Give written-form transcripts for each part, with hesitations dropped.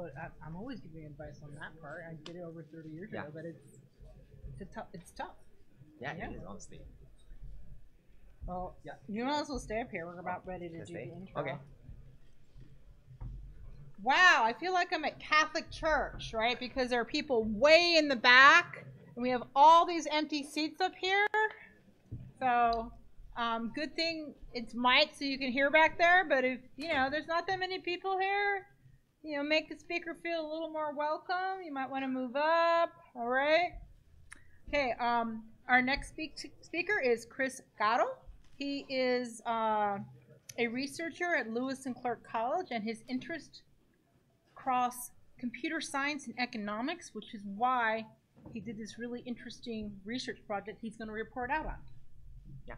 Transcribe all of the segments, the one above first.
Well, I'm always giving advice on that part. I did it over 30 years ago, but it's tough. Yeah, it is, honestly. Well, you might as well stay up here. We're about ready to do the intro. Okay. Wow, I feel like I'm at Catholic Church, right? Because there are people way in the back, and we have all these empty seats up here. So, good thing it's mic so you can hear back there, but if, you know, there's not that many people here, you know, make the speaker feel a little more welcome. You might want to move up, all right? Okay, our next speaker is Krisztian Gado. He is a researcher at Lewis and Clark College, and his interest cross computer science and economics, which is why he did this really interesting research project he's going to report out on. Yeah.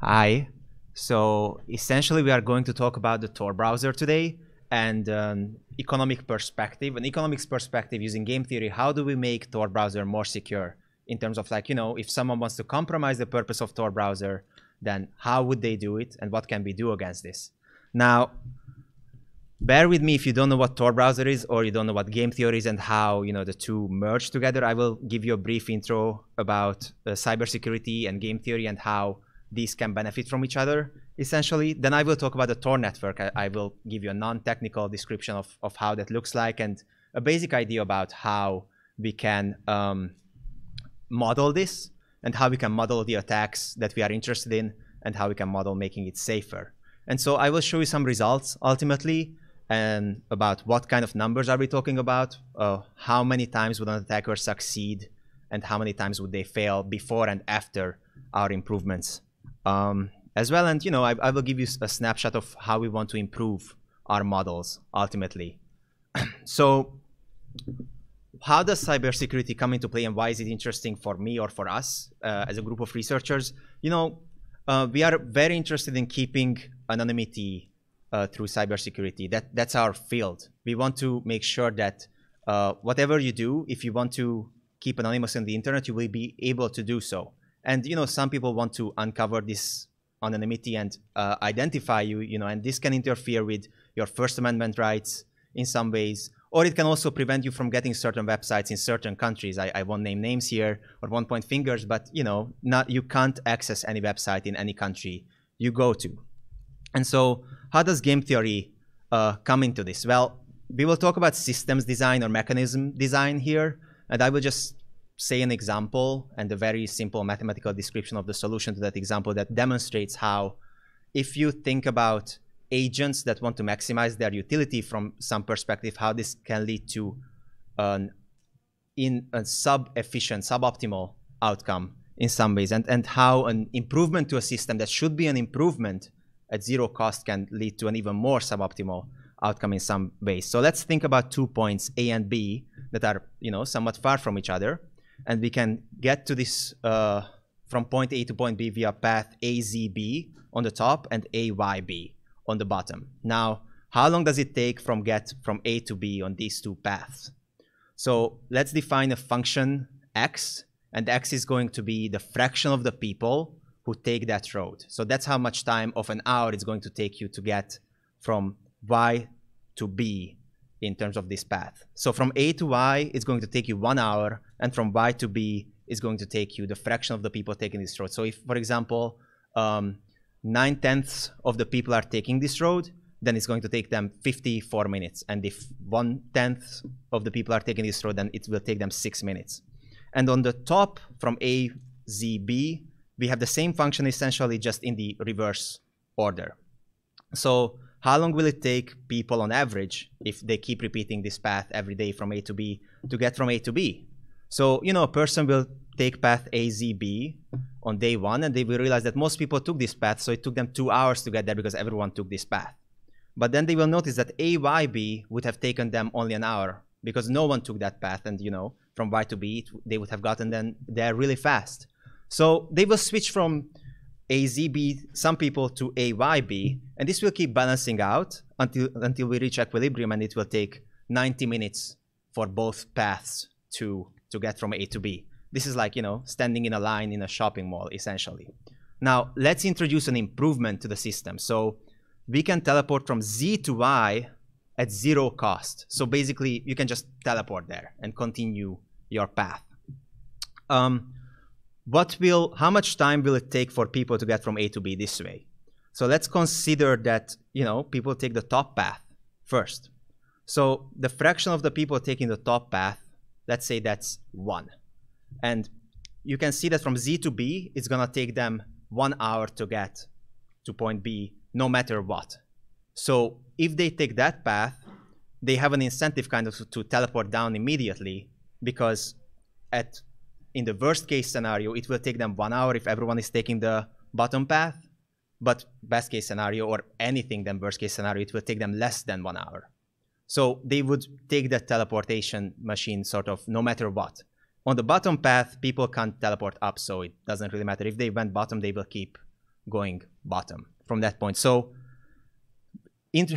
Hi. So essentially, we are going to talk about the Tor browser today and an economics perspective using game theory. How do we make Tor browser more secure in terms of, like, you know, if someone wants to compromise the purpose of Tor browser, then how would they do it and what can we do against this? Now, bear with me if you don't know what Tor browser is or you don't know what game theory is and how, you know, the two merge together. I will give you a brief intro about cybersecurity and game theory and how these can benefit from each other, essentially. Then I will talk about the Tor network. I will give you a non-technical description of how that looks like and a basic idea about how we can model this and how we can model the attacks that we are interested in and how we can model making it safer. And so I will show you some results ultimately and about what kind of numbers are we talking about, how many times would an attacker succeed and how many times would they fail before and after our improvements as well. And, you know, I will give you a snapshot of how we want to improve our models ultimately. So how does cybersecurity come into play and why is it interesting for me or for us as a group of researchers? You know, we are very interested in keeping anonymity through cybersecurity. That's our field. We want to make sure that whatever you do, if you want to keep anonymous on the internet, you will be able to do so. And, you know, some people want to uncover this anonymity and identify you, you know, and this can interfere with your First Amendment rights in some ways. Or it can also prevent you from getting certain websites in certain countries. I won't name names here or won't point fingers, but, you know, you can't access any website in any country you go to. And so how does game theory come into this? Well, we will talk about systems design or mechanism design here, and I will just say an example and a very simple mathematical description of the solution to that example that demonstrates how, if you think about agents that want to maximize their utility from some perspective, how this can lead to a sub-efficient, suboptimal outcome in some ways, and how an improvement to a system that should be an improvement at zero cost can lead to an even more suboptimal outcome in some ways. So let's think about 2 points, A and B, that are, you know, somewhat far from each other, and we can get to this from point A to point B via path AZB on the top and AYB. On the bottom. Now, how long does it take from A to B on these two paths? So let's define a function x, and x is going to be the fraction of the people who take that road. So that's how much time of an hour it's going to take you to get from y to b in terms of this path. So from A to y, it's going to take you 1 hour, and from y to b is going to take you the fraction of the people taking this road. So if, for example, 9/10 of the people are taking this road, then it's going to take them 54 minutes. And if 1/10 of the people are taking this road, then it will take them 6 minutes. And on the top, from A, Z, B, we have the same function essentially, just in the reverse order. So how long will it take people on average, if they keep repeating this path every day from A to B, to get from A to B? So, you know, a person will take path AZB on day one, and they will realize that most people took this path, so it took them 2 hours to get there because everyone took this path. But then they will notice that AYB would have taken them only 1 hour because no one took that path, and, you know, from Y to B, they would have gotten them there really fast. So they will switch from AZB, some people, to AYB, and this will keep balancing out until we reach equilibrium, and it will take 90 minutes for both paths to get from A to B. This is like, you know, standing in a line in a shopping mall, essentially. Now, let's introduce an improvement to the system. So we can teleport from Z to Y at zero cost. So basically, you can just teleport there and continue your path. How much time will it take for people to get from A to B this way? So let's consider that, you know, people take the top path first. So the fraction of the people taking the top path, let's say that's 1. And you can see that from Z to B, it's gonna take them 1 hour to get to point B, no matter what. So if they take that path, they have an incentive kind of to teleport down immediately, because in the worst case scenario, it will take them 1 hour if everyone is taking the bottom path, but best case scenario, or anything than worst case scenario, it will take them less than 1 hour. So they would take that teleportation machine sort of no matter what. On the bottom path, people can't teleport up, so it doesn't really matter. If they went bottom, they will keep going bottom from that point. So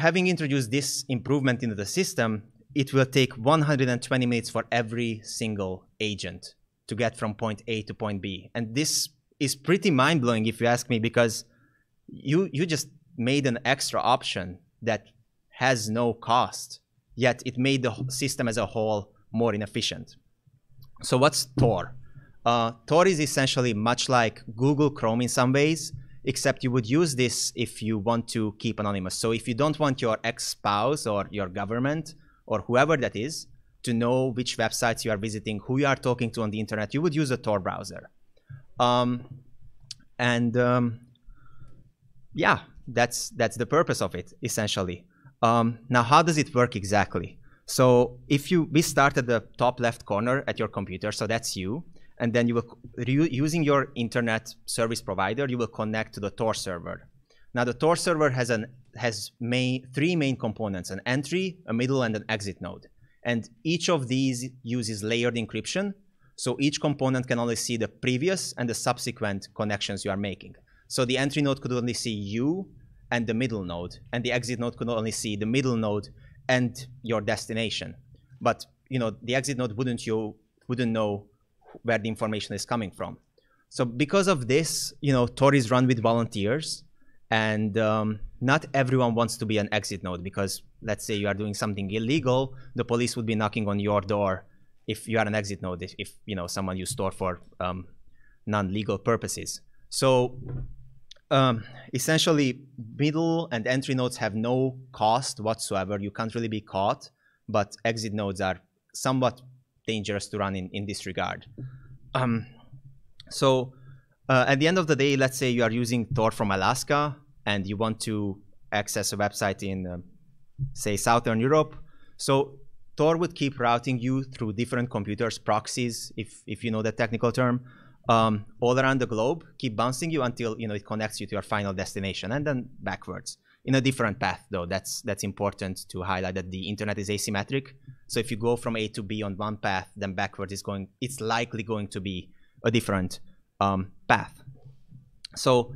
having introduced this improvement into the system, it will take 120 minutes for every single agent to get from point A to point B. And this is pretty mind-blowing if you ask me, because you just made an extra option that has no cost, yet it made the system as a whole more inefficient. So what's Tor? Tor is essentially much like Google Chrome in some ways, except you would use this if you want to keep anonymous. So if you don't want your ex-spouse or your government or whoever that is to know which websites you are visiting, who you are talking to on the internet, you would use a Tor browser. Yeah, that's the purpose of it, essentially. Now, how does it work exactly? So if we start at the top left corner at your computer, so that's you, and then you will, using your internet service provider, you will connect to the Tor server. Now the Tor server has three main components: an entry, a middle, and an exit node. And each of these uses layered encryption, so each component can only see the previous and the subsequent connections you are making. So the entry node could only see you and the middle node, and the exit node could only see the middle node and your destination. But you know, the exit node wouldn't know where the information is coming from. So because of this, you know, Tor is run with volunteers, and not everyone wants to be an exit node, because let's say you are doing something illegal, the police would be knocking on your door if you are an exit node, if you know, someone used Tor for non-legal purposes. So essentially, middle and entry nodes have no cost whatsoever. You can't really be caught, but exit nodes are somewhat dangerous to run in this regard. At the end of the day, let's say you are using Tor from Alaska and you want to access a website in, say, Southern Europe. So Tor would keep routing you through different computers, proxies, if you know that technical term, all around the globe, keep bouncing you until, you know, it connects you to your final destination, and then backwards in a different path, though. That's important to highlight that the internet is asymmetric. So if you go from A to B on one path, then backwards it's likely going to be a different path. So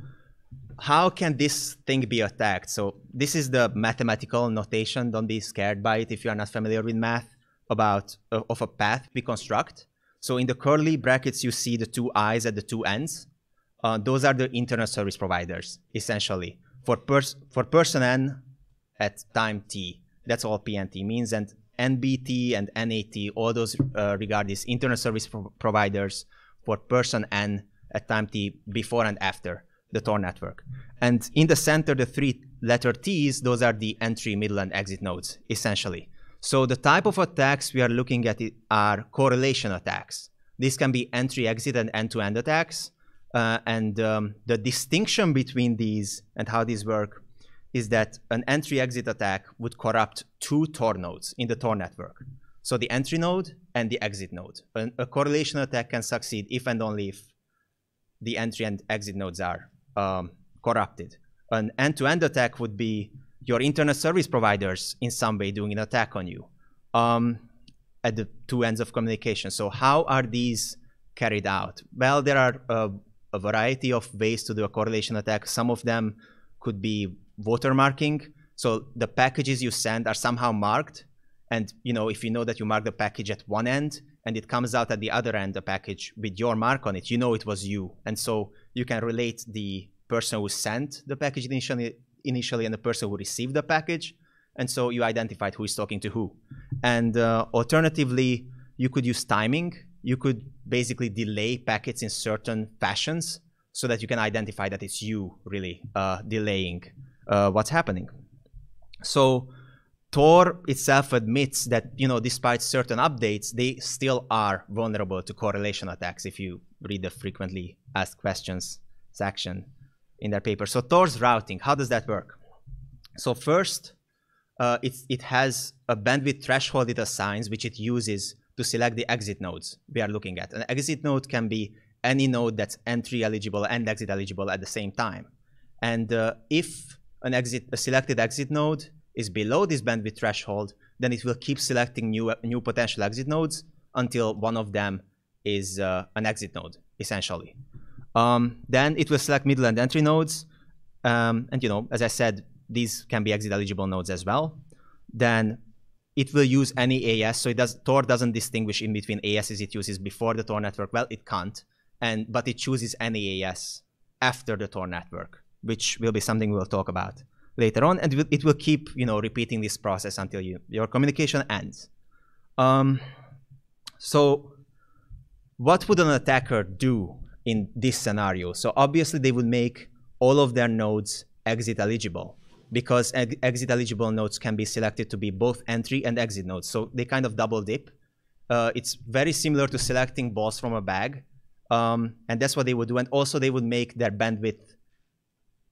how can this thing be attacked? So this is the mathematical notation. Don't be scared by it if you are not familiar with math of a path we construct. So in the curly brackets, you see the two eyes at the two ends. Those are the internet service providers, essentially. For person N at time T, that's all PNT means, and NBT and NAT, all those regard as internet service providers for person N at time T before and after the Tor network. And in the center, the three letter T's, those are the entry, middle, and exit nodes, essentially. So the type of attacks we are looking at are correlation attacks. These can be entry, exit, and end-to-end attacks. The distinction between these and how these work is that an entry-exit attack would corrupt two Tor nodes in the Tor network. So the entry node and the exit node. A correlation attack can succeed if and only if the entry and exit nodes are corrupted. An end-to-end attack would be your internet service providers in some way doing an attack on you at the two ends of communication. So how are these carried out? Well, there are a variety of ways to do a correlation attack. Some of them could be watermarking. So the packages you send are somehow marked. And you know, if you know that you mark the package at one end and it comes out at the other end, the package with your mark on it, you know it was you. And so you can relate the person who sent the package initially and the person who received the package, and so you identified who is talking to who. And alternatively, you could use timing. You could basically delay packets in certain fashions so that you can identify that it's you really delaying what's happening. So Tor itself admits that, you know, despite certain updates, they still are vulnerable to correlation attacks if you read the frequently asked questions section in their paper. So Tor's routing, how does that work? So first, it has a bandwidth threshold it assigns, which it uses to select the exit nodes we are looking at. An exit node can be any node that's entry eligible and exit eligible at the same time. And if a selected exit node is below this bandwidth threshold, then it will keep selecting new potential exit nodes until one of them is an exit node, essentially. Then it will select middle and entry nodes. And you know, as I said, these can be exit eligible nodes as well. Then it will use any AS. So Tor doesn't distinguish in between ASs it uses before the Tor network. Well, it can't, but it chooses any AS after the Tor network, which will be something we'll talk about later on, and it will keep, you know, repeating this process until your communication ends. So what would an attacker do in this scenario? So obviously they would make all of their nodes exit eligible, because exit eligible nodes can be selected to be both entry and exit nodes. So they kind of double dip. It's very similar to selecting balls from a bag, and that's what they would do. And also they would make their bandwidth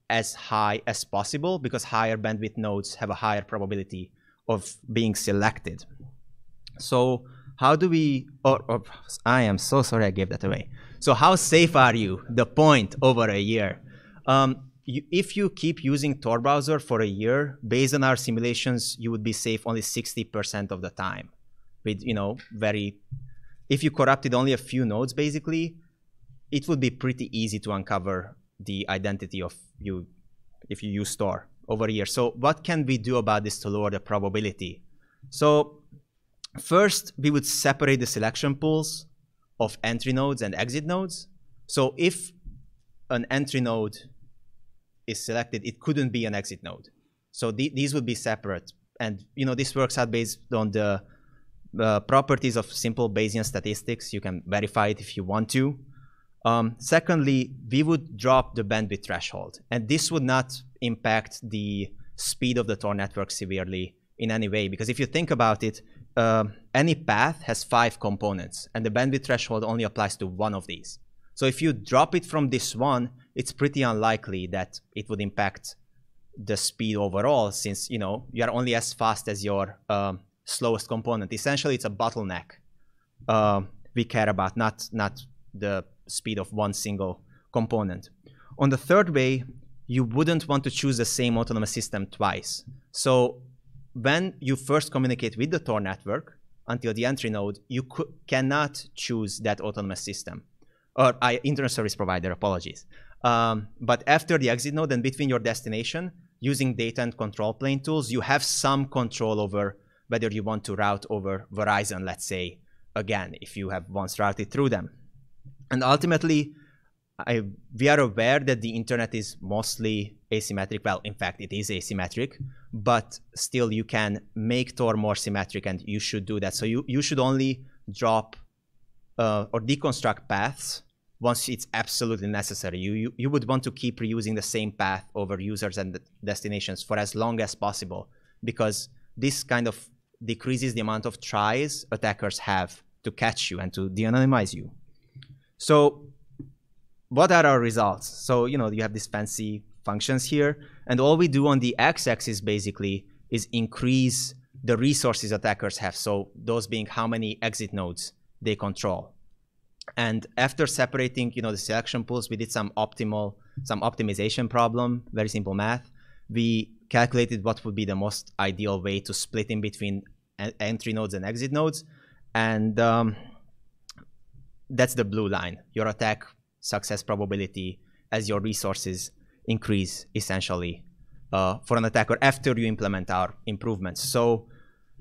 as high as possible, because higher bandwidth nodes have a higher probability of being selected. So how do we, I am so sorry I gave that away. So how safe are you? The point over a year. If you keep using Tor browser for a year, based on our simulations, you would be safe only 60% of the time. With, you know, if you corrupted only a few nodes, basically, it would be pretty easy to uncover the identity of you if you use Tor over a year. So what can we do about this to lower the probability? So first, we would separate the selection pools of entry nodes and exit nodes. So if an entry node is selected, it couldn't be an exit node. So these would be separate. And you know, this works out based on the properties of simple Bayesian statistics. You can verify it if you want to. Secondly, we would drop the bandwidth threshold, and this would not impact the speed of the Tor network severely in any way, because if you think about it, any path has 5 components, and the bandwidth threshold only applies to one of these. So if you drop it from this one, it's pretty unlikely that it would impact the speed overall, since, you know, you are only as fast as your slowest component. Essentially, it's a bottleneck we care about, not the speed of one single component. On the third way, you wouldn't want to choose the same autonomous system twice. So when you first communicate with the Tor network until the entry node, you cannot choose that autonomous system, or internet service provider, apologies. But after the exit node and between your destination, using data and control plane tools, you have some control over whether you want to route over Verizon, let's say, again, if you have once routed through them. And ultimately, we are aware that the internet is mostly asymmetric. Well, in fact, it is asymmetric, but still you can make Tor more symmetric, and you should do that. So you should only drop or deconstruct paths once it's absolutely necessary. You would want to keep reusing the same path over users and destinations for as long as possible, because this kind of decreases the amount of tries attackers have to catch you and to de-anonymize you. So what are our results? So, you know, you have these fancy functions here, and all we do on the x-axis basically is increase the resources attackers have, so those being how many exit nodes they control. And after separating, you know, the selection pools, we did some optimization problem, very simple math. We calculated what would be the most ideal way to split in between entry nodes and exit nodes, and that's the blue line, your attack success probability as your resources increase, essentially, for an attacker after you implement our improvements. So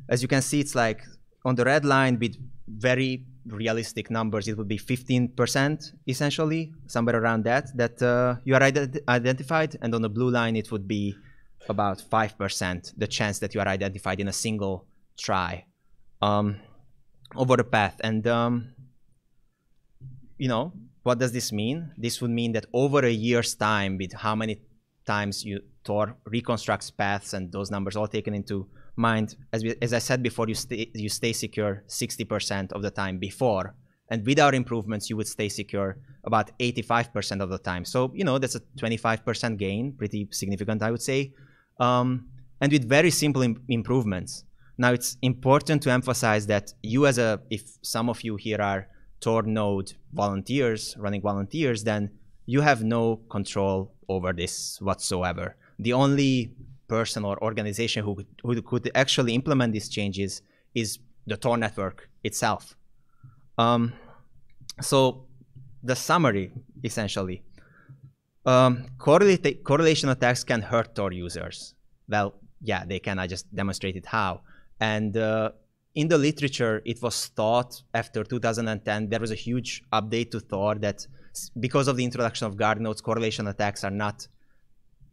as you can see, it's like on the red line with very realistic numbers, it would be 15%, essentially, somewhere around that you are identified, and on the blue line it would be about 5% the chance that you are identified in a single try over the path. And you know, what does this mean? This would mean that over a year's time, with how many times you Tor reconstructs paths and those numbers all taken into mind, as I said before, you stay secure 60% of the time before, and without improvements you would stay secure about 85% of the time. So you know, that's a 25% gain, pretty significant, I would say, and with very simple improvements. Now it's important to emphasize that you, as a, if some of you here are Tor node volunteers, running volunteers, then you have no control over this whatsoever. The only person or organization who could actually implement these changes is the Tor network itself. So the summary, essentially, correlation attacks can hurt Tor users. Well, yeah, they can. I just demonstrated how. And in the literature, it was thought after 2010, there was a huge update to Tor that because of the introduction of guard nodes, correlation attacks are not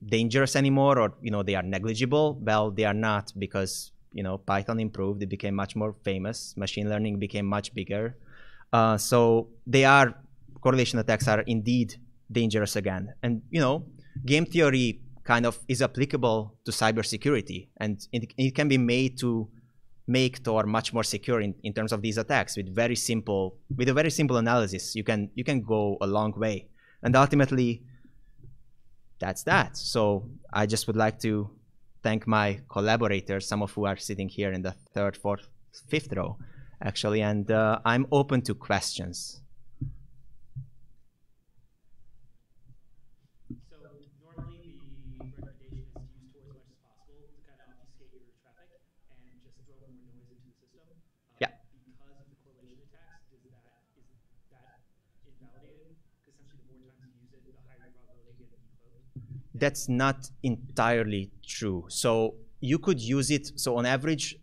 dangerous anymore, or you know, they are negligible. Well, they are not, because you know, Python improved, it became much more famous, machine learning became much bigger. So they are, correlation attacks are indeed dangerous again. And you know, game theory kind of is applicable to cybersecurity, and it can be made to make Tor much more secure in terms of these attacks with a very simple analysis. You can go a long way, and ultimately that's that. So I just would like to thank my collaborators, some of who are sitting here in the third, fourth, fifth row, actually, and I'm open to questions. So normally the recommendation is to use Tor as much as possible to kind of obfuscate your traffic and just throw more noise into the system. Yeah. Because of the correlation attacks, is that invalidated? Because essentially the more times you use it, the higher probability you get it decoded. That's not entirely true. So you could use it, so on average,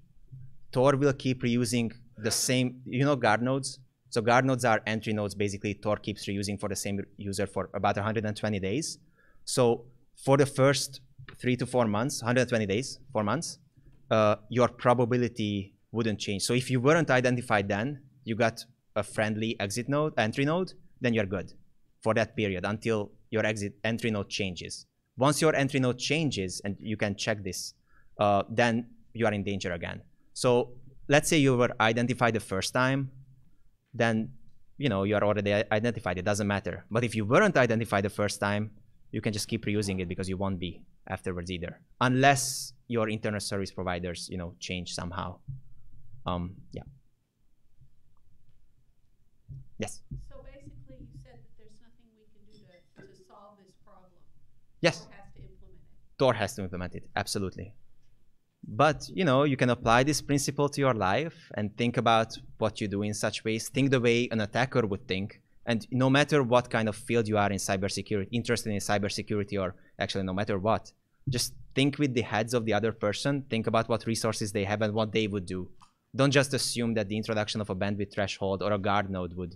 Tor will keep reusing the same, you know, guard nodes. So guard nodes are entry nodes, basically. Tor keeps reusing for the same user for about 120 days. So for the first 3 to 4 months, 120 days, 4 months, your probability wouldn't change. So if you weren't identified then, you got a friendly exit node, entry node, then you're good for that period until your exit entry node changes. Once your entry node changes, and you can check this, then you are in danger again. So let's say you were identified the first time, then you know, you are already identified, it doesn't matter. But if you weren't identified the first time, you can just keep reusing it because you won't be afterwards either, unless your internet service providers, you know, change somehow. Yeah. Yes? So basically you said that there's nothing we can do to solve this problem. Yes. Tor has to implement it. Tor has to implement it, absolutely. But you know, you can apply this principle to your life and think about what you do in such ways. Think the way an attacker would think. And no matter what kind of field you are in cybersecurity, interested in cybersecurity, or actually no matter what, just think with the heads of the other person. Think about what resources they have and what they would do. Don't just assume that the introduction of a bandwidth threshold or a guard node would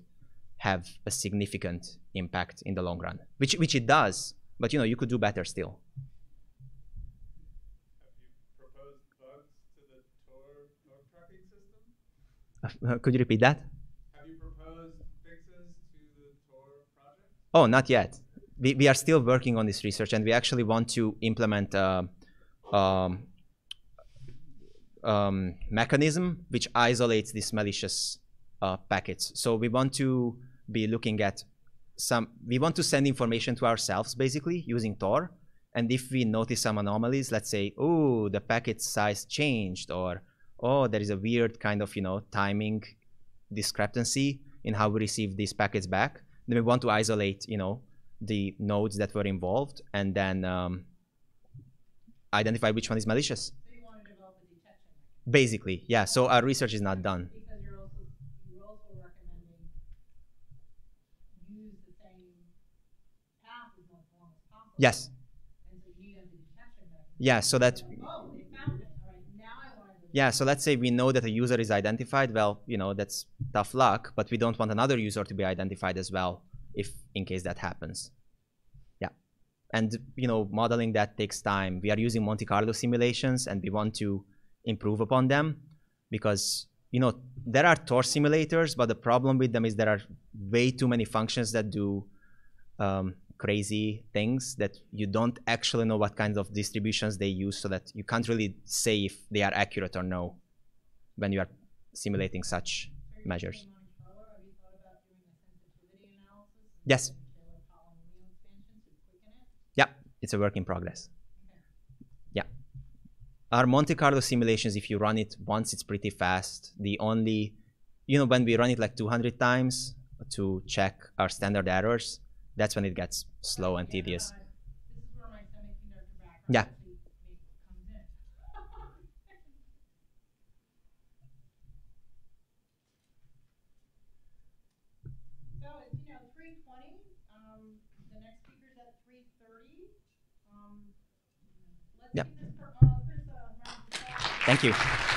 have a significant impact in the long run, which it does. But you know, you could do better still. Could you repeat that? Have you proposed fixes to the Tor project? Oh, not yet. We are still working on this research, and we actually want to implement a mechanism which isolates these malicious packets. So we want to be looking at some, we want to send information to ourselves, basically, using Tor. And if we notice some anomalies, let's say, oh, the packet size changed, or oh, there is a weird kind of, you know, timing discrepancy in how we receive these packets back, then we want to isolate, you know, the nodes that were involved, and then identify which one is malicious. So you want to develop a detection mechanism. Basically, yeah. So our research is not done. Because you're also recommending use the same path as long as possible. Yes. And so you have the detection mechanism. Yeah, so that. Yeah, so let's say we know that a user is identified. Well, you know, that's tough luck, but we don't want another user to be identified as well, if in case that happens. Yeah. And modeling that takes time. We are using Monte Carlo simulations, and we want to improve upon them because there are Tor simulators, but the problem with them is there are way too many functions that do crazy things that you don't actually know what kinds of distributions they use, so that you can't really say if they are accurate or no when you are simulating such measures. Yes. Yeah, it's a work in progress. Yeah. Our Monte Carlo simulations, if you run it once, it's pretty fast. The only, when we run it like 200 times to check our standard errors, that's when it gets slow and tedious. This is where my semiconductor background comes in. So it's 3:20. The next speaker's at 3:30. Let's do this for Chris. Thank you.